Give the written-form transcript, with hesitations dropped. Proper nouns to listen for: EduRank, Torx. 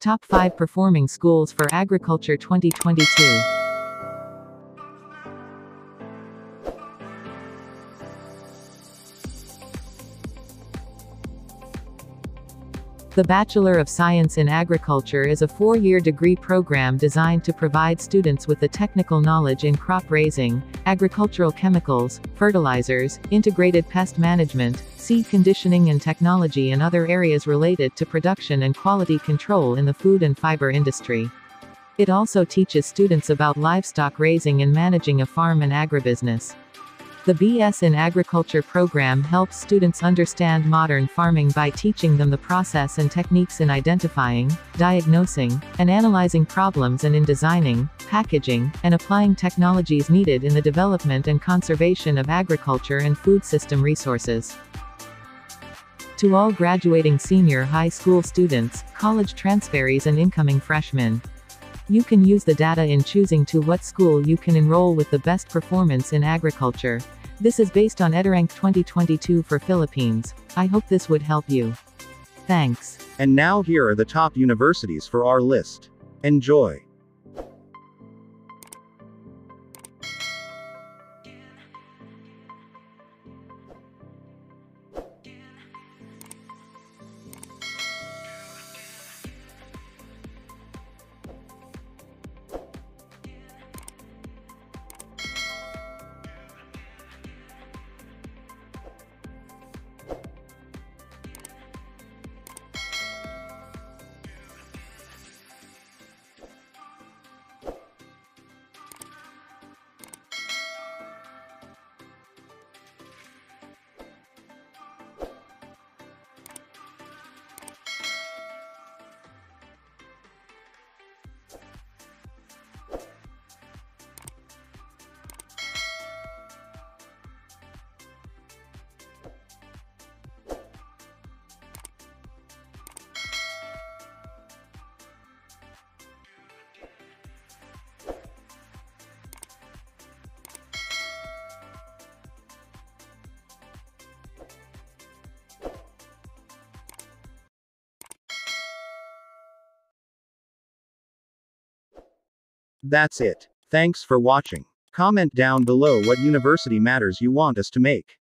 Top 5 Performing Schools for Agriculture 2022. The Bachelor of Science in Agriculture is a four-year degree program designed to provide students with the technical knowledge in crop raising, agricultural chemicals, fertilizers, integrated pest management, seed conditioning and technology and other areas related to production and quality control in the food and fiber industry. It also teaches students about livestock raising and managing a farm and agribusiness. The BS in Agriculture program helps students understand modern farming by teaching them the process and techniques in identifying, diagnosing, and analyzing problems and in designing, packaging, and applying technologies needed in the development and conservation of agriculture and food system resources. To all graduating senior high school students, college transferees and incoming freshmen, you can use the data in choosing to what school you can enroll with the best performance in agriculture. This is based on EduRank 2022 for Philippines. I hope this would help you. Thanks. And now here are the top universities for our list. Enjoy. That's it. Thanks for watching. Comment down below what university matters you want us to make.